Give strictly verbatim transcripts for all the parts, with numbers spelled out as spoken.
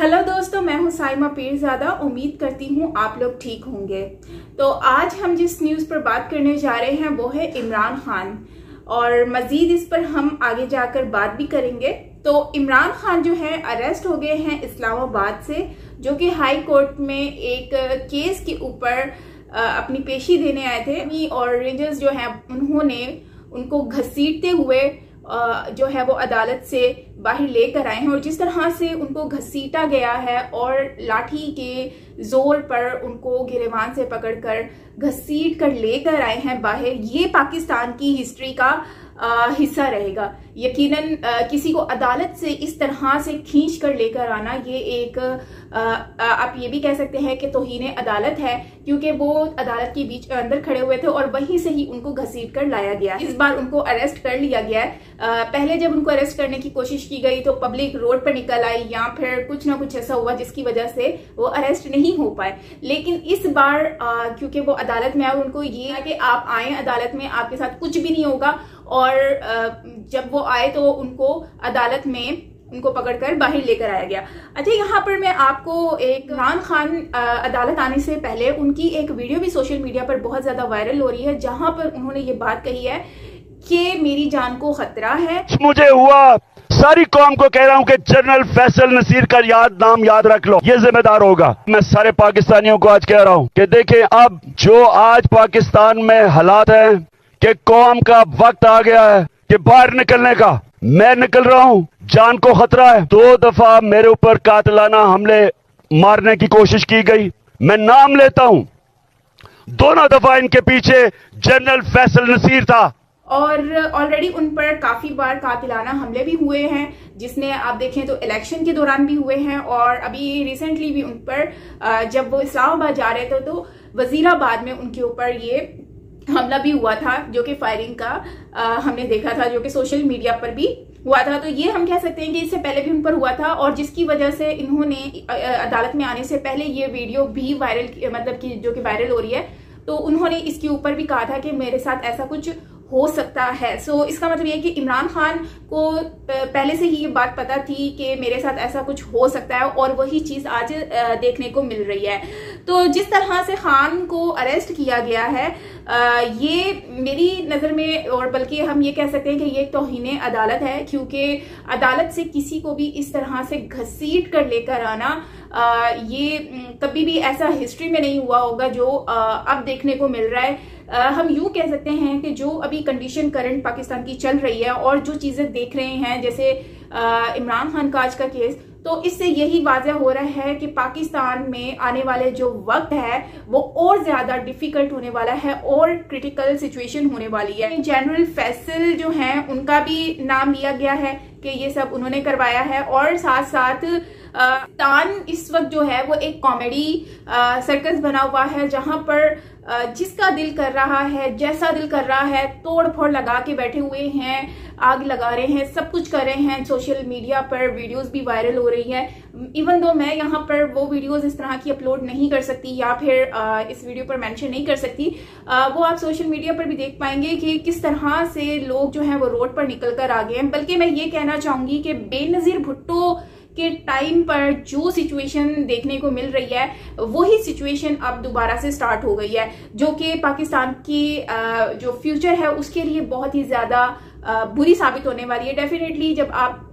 Hello दोस्तों, मैं हूं साइमा पीरजादा। उम्मीद करती हूं आप लोग ठीक होंगे। तो आज हम जिस न्यूज़ पर बात करने जा रहे हैं वो है इमरान खान, और मज़ीद इस पर हम आगे जाकर बात भी करेंगे। तो इमरान खान जो है अरेस्ट हो गए हैं इस्लामाबाद से, जो कि हाई कोर्ट में एक केस के ऊपर अपनी पेशी देने आए थे, और रेंजर्स जो हैं उन्होंने उनको घसीटते हुए जो है वो अदालत से बाहर लेकर आए हैं। और जिस तरह से उनको घसीटा गया है और लाठी के जोर पर उनको गिरेवान से पकड़कर घसीट कर लेकर आए हैं बाहर, ये पाकिस्तान की हिस्ट्री का हिस्सा रहेगा। यकीनन किसी को अदालत से इस तरह से खींच कर लेकर आना, ये एक आ, आप ये भी कह सकते हैं कि तौहीन अदालत है, क्योंकि वो अदालत के बीच अंदर खड़े हुए थे और वहीं से ही उनको घसीट कर लाया गया। इस बार उनको अरेस्ट कर लिया गया है। आ, पहले जब उनको अरेस्ट करने की कोशिश की गई तो पब्लिक रोड पर निकल आई या फिर कुछ ना कुछ ऐसा हुआ जिसकी वजह से वो अरेस्ट नहीं हो पाए। लेकिन इस बार क्योंकि वो अदालत में आए, उनको ये है कि आप आए अदालत में, आपके साथ कुछ भी नहीं होगा। और जब वो आए तो उनको अदालत में उनको पकड़कर बाहर लेकर आया गया। अच्छा, यहाँ पर मैं आपको एक इमरान खान अदालत आने से पहले उनकी एक वीडियो भी सोशल मीडिया पर बहुत ज़्यादा वायरल हो रही है, जहाँ पर उन्होंने ये बात कही है कि मेरी जान को खतरा है। मुझे हुआ, सारी कौम को कह रहा हूँ कि जनरल फैसल नसीर का याद नाम याद रख लो, ये जिम्मेदार होगा। मैं सारे पाकिस्तानियों को आज कह रहा हूँ कि देखें, अब जो आज पाकिस्तान में हालात है कि कौम का वक्त आ गया है कि बाहर निकलने का। मैं निकल रहा हूँ, जान को खतरा है। दो दफा मेरे ऊपर कातलाना हमले मारने की कोशिश की गई, मैं नाम लेता हूँ, दोनों दफा इनके पीछे जनरल फैसल नसीर था। और ऑलरेडी उन पर काफ़ी बार कातिलाना हमले भी हुए हैं, जिसने आप देखें तो इलेक्शन के दौरान भी हुए हैं, और अभी रिसेंटली भी उन पर जब वो इस्लामाबाद जा रहे थे तो वजीराबाद में उनके ऊपर ये हमला भी हुआ था, जो कि फायरिंग का आ, हमने देखा था, जो कि सोशल मीडिया पर भी हुआ था। तो ये हम कह सकते हैं कि इससे पहले भी उन पर हुआ था, और जिसकी वजह से इन्होंने अदालत में आने से पहले ये वीडियो भी वायरल, मतलब कि जो कि वायरल हो रही है, तो उन्होंने इसके ऊपर भी कहा था कि मेरे साथ ऐसा कुछ हो सकता है। सो so, इसका मतलब ये है कि इमरान खान को पहले से ही ये बात पता थी कि मेरे साथ ऐसा कुछ हो सकता है, और वही चीज़ आज देखने को मिल रही है। तो जिस तरह से खान को अरेस्ट किया गया है, ये मेरी नज़र में, और बल्कि हम ये कह सकते हैं कि ये तौहीन अदालत है, क्योंकि अदालत से किसी को भी इस तरह से घसीट कर लेकर आना, ये कभी भी ऐसा हिस्ट्री में नहीं हुआ होगा जो अब देखने को मिल रहा है। हम यूँ कह सकते हैं कि जो अभी कंडीशन करंट पाकिस्तान की चल रही है और जो चीज़ें देख रहे हैं, जैसे इमरान खान का आज का केस, तो इससे यही वाजह हो रहा है कि पाकिस्तान में आने वाले जो वक्त है वो और ज़्यादा डिफ़िकल्ट होने वाला है और क्रिटिकल सिचुएशन होने वाली है। जनरल फैसल जो हैं उनका भी नाम लिया गया है कि ये सब उन्होंने करवाया है, और साथ साथ तान इस वक्त जो है वो एक कॉमेडी सर्कस बना हुआ है, जहाँ पर जिसका दिल कर रहा है, जैसा दिल कर रहा है, तोड़ फोड़ लगा के बैठे हुए हैं, आग लगा रहे हैं, सब कुछ कर रहे हैं। सोशल मीडिया पर वीडियोस भी वायरल हो रही है। इवन दो मैं यहाँ पर वो वीडियोस इस तरह की अपलोड नहीं कर सकती या फिर आ, इस वीडियो पर मेंशन नहीं कर सकती, आ, वो आप सोशल मीडिया पर भी देख पाएंगे कि किस तरह से लोग जो हैं वो रोड पर निकल कर आ गए हैं। बल्कि मैं ये कहना चाहूँगी कि बेनज़ीर भुट्टो के टाइम पर जो सिचुएशन देखने को मिल रही है, वही सिचुएशन अब दोबारा से स्टार्ट हो गई है, जो कि पाकिस्तान की जो फ्यूचर है उसके लिए बहुत ही ज़्यादा बुरी साबित होने वाली है। डेफिनेटली जब आप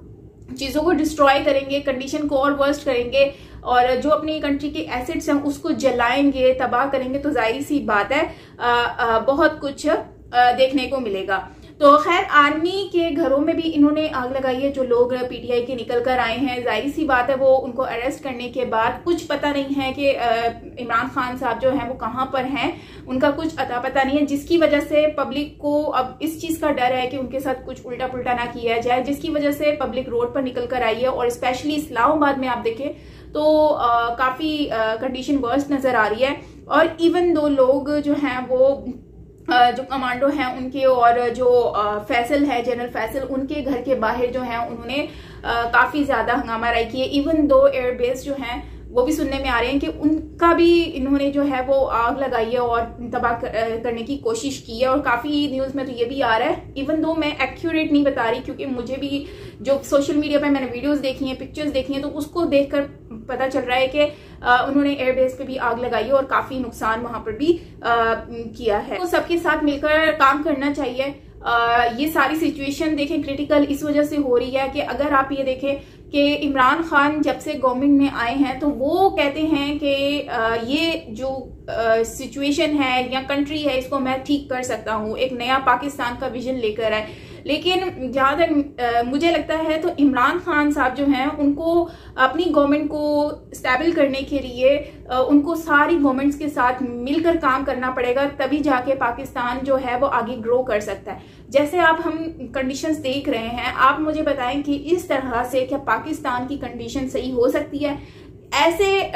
चीज़ों को डिस्ट्रॉय करेंगे, कंडीशन को और वर्स्ट करेंगे, और जो अपनी कंट्री के एसेट्स हैं उसको जलाएंगे, तबाह करेंगे, तो जाहिर सी बात है आ, आ, बहुत कुछ आ, देखने को मिलेगा। तो खैर, आर्मी के घरों में भी इन्होंने आग लगाई है। जो लोग पीटीआई के निकल कर आए हैं, जाहिर सी बात है वो उनको अरेस्ट करने के बाद कुछ पता नहीं है कि इमरान खान साहब जो हैं वो कहाँ पर हैं, उनका कुछ अता पता नहीं है, जिसकी वजह से पब्लिक को अब इस चीज़ का डर है कि उनके साथ कुछ उल्टा पुल्टा ना किया जाए, जिसकी वजह से पब्लिक रोड पर निकल कर आई है। और स्पेशली इस्लामाबाद में आप देखें तो काफ़ी कंडीशन वर्स्ट नज़र आ रही है, और इवन दो लोग जो हैं वो जो कमांडो हैं उनके और जो फैसल है, जनरल फैसल, उनके घर के बाहर जो हैं उन्होंने काफ़ी ज़्यादा हंगामा राय किए। इवन दो एयरबेस जो हैं वो भी सुनने में आ रहे हैं कि उनका भी इन्होंने जो है वो आग लगाई है और तबाह करने की कोशिश की है। और काफ़ी न्यूज़ में तो ये भी आ रहा है, इवन दो मैं एक्यूरेट नहीं बता रही क्योंकि मुझे भी जो सोशल मीडिया पर मैंने वीडियोस देखी हैं, पिक्चर्स देखी हैं, तो उसको देखकर पता चल रहा है कि उन्होंने एयरबेस पे भी आग लगाई है और काफ़ी नुकसान वहाँ पर भी किया है। तो सबके साथ मिलकर काम करना चाहिए। ये सारी सिचुएशन देखें क्रिटिकल इस वजह से हो रही है कि अगर आप ये देखें कि इमरान खान जब से गवर्नमेंट में आए हैं तो वो कहते हैं कि ये जो सिचुएशन है या कंट्री है इसको मैं ठीक कर सकता हूँ, एक नया पाकिस्तान का विजन लेकर आए। लेकिन जहाँ तक मुझे लगता है तो इमरान खान साहब जो हैं उनको अपनी गवर्नमेंट को स्टेबल करने के लिए उनको सारी गवर्नमेंट्स के साथ मिलकर काम करना पड़ेगा, तभी जाके पाकिस्तान जो है वो आगे ग्रो कर सकता है। जैसे आप हम कंडीशंस देख रहे हैं, आप मुझे बताएं कि इस तरह से क्या पाकिस्तान की कंडीशन सही हो सकती है? ऐसे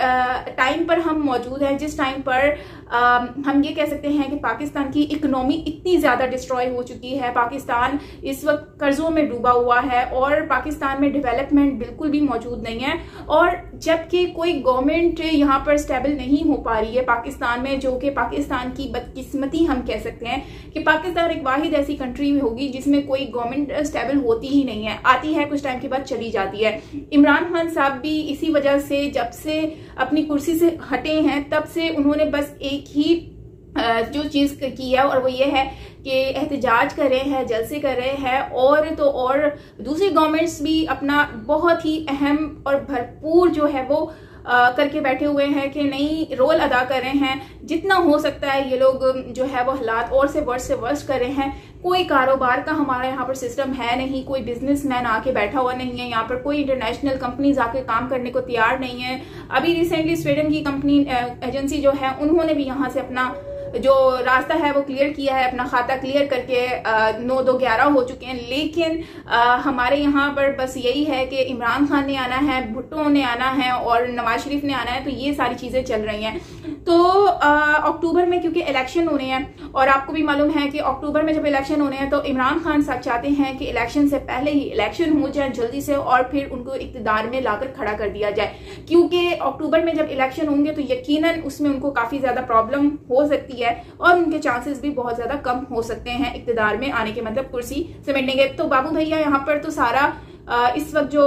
टाइम पर हम मौजूद हैं जिस टाइम पर आ, हम ये कह सकते हैं कि पाकिस्तान की इकोनॉमी इतनी ज़्यादा डिस्ट्रॉय हो चुकी है, पाकिस्तान इस वक्त कर्ज़ों में डूबा हुआ है और पाकिस्तान में डेवलपमेंट बिल्कुल भी मौजूद नहीं है। और जबकि कोई गवर्नमेंट यहाँ पर स्टेबल नहीं हो पा रही है पाकिस्तान में, जो कि पाकिस्तान की बदकिस्मती हम कह सकते हैं कि पाकिस्तान एक वाहिद ऐसी कंट्री में होगी जिसमें कोई गवर्नमेंट स्टेबल होती ही नहीं है, आती है कुछ टाइम के बाद चली जाती है। इमरान खान साहब भी इसी वजह से जब से अपनी कुर्सी से हटे हैं तब से उन्होंने बस एक ही जो चीज़ की है और वो ये है कि एहतजाज कर रहे हैं, जलसे कर रहे हैं। और तो और दूसरी गवर्नमेंट्स भी अपना बहुत ही अहम और भरपूर जो है वो आ, करके बैठे हुए हैं कि नहीं, रोल अदा कर रहे हैं, जितना हो सकता है ये लोग जो है वो हालात और से वर्ष से वर्ष कर रहे हैं। कोई कारोबार का हमारा यहाँ पर सिस्टम है नहीं, कोई बिजनेसमैन आके बैठा हुआ नहीं है यहाँ पर, कोई इंटरनेशनल कंपनीज आके काम करने को तैयार नहीं है। अभी रिसेंटली स्वीडन की कंपनी एजेंसी जो है उन्होंने भी यहाँ से अपना जो रास्ता है वो क्लियर किया है, अपना खाता क्लियर करके आ, नौ दो ग्यारह हो चुके हैं। लेकिन आ, हमारे यहाँ पर बस यही है कि इमरान खान ने आना है, भुट्टो ने आना है और नवाज शरीफ ने आना है, तो ये सारी चीज़ें चल रही हैं। तो अक्टूबर में क्योंकि इलेक्शन होने हैं और आपको भी मालूम है कि अक्टूबर में जब इलेक्शन होने हैं तो इमरान खान साहब चाहते हैं कि इलेक्शन से पहले ही इलेक्शन हो जाए जल्दी से और फिर उनको इकतदार में लाकर खड़ा कर दिया जाए, क्योंकि अक्टूबर में जब इलेक्शन होंगे तो यकीनन उसमें उनको काफ़ी ज़्यादा प्रॉब्लम हो सकती है है और उनके चांसेस भी बहुत ज्यादा कम हो सकते हैं इक्तदार में आने के, मतलब कुर्सी समेटने के। तो बाबू भैया यहाँ पर तो सारा इस वक्त जो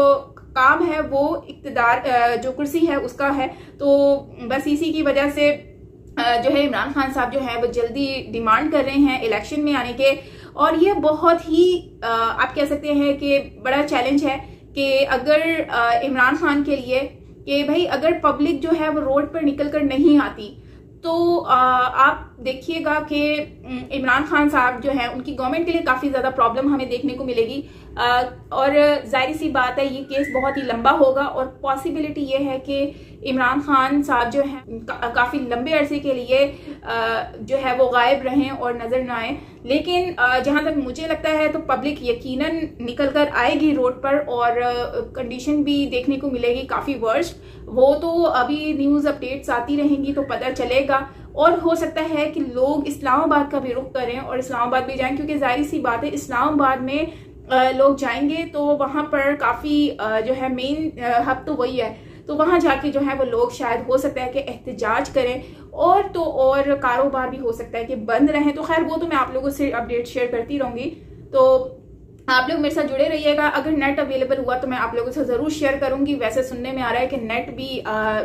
काम है वो इक्तदार जो कुर्सी है उसका है। तो बस इसी की वजह से जो है इमरान खान साहब जो है वो जल्दी डिमांड कर रहे हैं इलेक्शन में आने के। और ये बहुत ही आप कह सकते हैं कि बड़ा चैलेंज है कि अगर इमरान खान के लिए कि भाई अगर पब्लिक जो है वो रोड पर निकल कर नहीं आती तो आ, आप देखिएगा कि इमरान खान साहब जो हैं उनकी गवर्नमेंट के लिए काफ़ी ज़्यादा प्रॉब्लम हमें देखने को मिलेगी। आ, और जाहिर सी बात है ये केस बहुत ही लंबा होगा और पॉसिबिलिटी ये है कि इमरान खान साहब जो हैं का, काफ़ी लंबे अरसे के लिए आ, जो है वो गायब रहें और नज़र ना आए। लेकिन जहाँ तक मुझे लगता है तो पब्लिक यकीनन निकल कर आएगी रोड पर और कंडीशन भी देखने को मिलेगी काफ़ी वर्स्ट। वो तो अभी न्यूज़ अपडेट्स आती रहेंगी तो पता चलेगा और हो सकता है कि लोग इस्लामाबाद का भी रुख करें और इस्लामाबाद भी जाएं, क्योंकि जाहिर सी बात है इस्लामाबाद में लोग जाएंगे तो वहाँ पर काफ़ी जो है मेन हब तो वही है, तो वहाँ जाके जो है वो लोग शायद हो सकता है कि एहतजाज करें और तो और कारोबार भी हो सकता है कि बंद रहें। तो खैर वो तो मैं आप लोगों से अपडेट शेयर करती रहूँगी, तो आप लोग मेरे साथ जुड़े रहिएगा। अगर नेट अवेलेबल हुआ तो मैं आप लोगों से ज़रूर शेयर करूँगी। वैसे सुनने में आ रहा है कि नेट भी आ,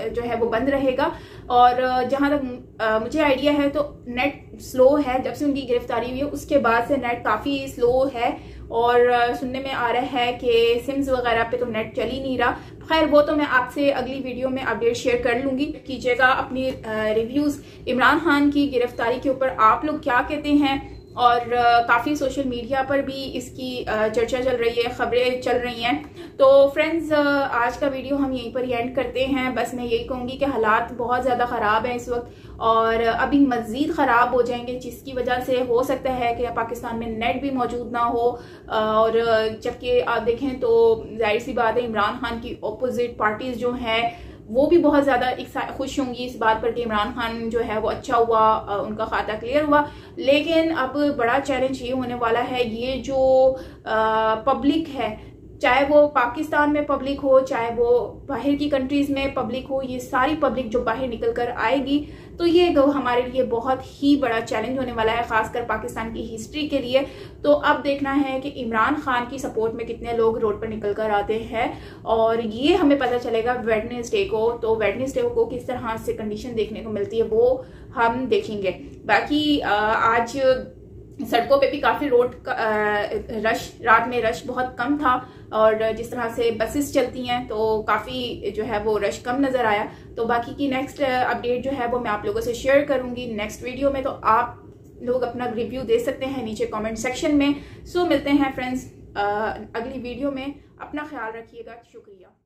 जो है वो बंद रहेगा और जहाँ तक आ, मुझे आइडिया है तो नेट स्लो है, जब से उनकी गिरफ्तारी हुई है उसके बाद से नेट काफ़ी स्लो है और सुनने में आ रहा है कि सिम्स वगैरह पे तो नेट चल ही नहीं रहा। खैर वो तो मैं आपसे अगली वीडियो में अपडेट शेयर कर लूँगी। कीजिएगा अपनी रिव्यूज़ इमरान खान की गिरफ्तारी के ऊपर, आप लोग क्या कहते हैं। और काफ़ी सोशल मीडिया पर भी इसकी चर्चा चल रही है, खबरें चल रही हैं। तो फ्रेंड्स आज का वीडियो हम यहीं पर ही एंड करते हैं। बस मैं यही कहूँगी कि हालात बहुत ज़्यादा ख़राब हैं इस वक्त और अभी मज़ीद ख़राब हो जाएंगे, जिसकी वजह से हो सकता है कि पाकिस्तान में नेट भी मौजूद ना हो। और जबकि आप देखें तो जाहिर सी बात है इमरान खान की अपोजिट पार्टीज़ जो हैं वो भी बहुत ज़्यादा खुश होंगी इस बात पर कि इमरान खान जो है वो अच्छा हुआ, उनका खाता क्लियर हुआ। लेकिन अब बड़ा चैलेंज ये होने वाला है, ये जो पब्लिक है चाहे वो पाकिस्तान में पब्लिक हो, चाहे वो बाहर की कंट्रीज में पब्लिक हो, ये सारी पब्लिक जो बाहर निकल कर आएगी तो ये हमारे लिए बहुत ही बड़ा चैलेंज होने वाला है, खासकर पाकिस्तान की हिस्ट्री के लिए। तो अब देखना है कि इमरान खान की सपोर्ट में कितने लोग रोड पर निकल कर आते हैं, और ये हमें पता चलेगा वेडनेसडे को। तो वेडनेसडे को किस तरह से कंडीशन देखने को मिलती है वो हम देखेंगे। बाकी आज सड़कों पे भी काफी रोड का, रश रात में रश बहुत कम था, और जिस तरह से बसेस चलती हैं तो काफ़ी जो है वो रश कम नज़र आया। तो बाकी की नेक्स्ट अपडेट जो है वो मैं आप लोगों से शेयर करूंगी नेक्स्ट वीडियो में, तो आप लोग अपना रिव्यू दे सकते हैं नीचे कमेंट सेक्शन में। सो मिलते हैं फ्रेंड्स अगली वीडियो में, अपना ख्याल रखिएगा, शुक्रिया।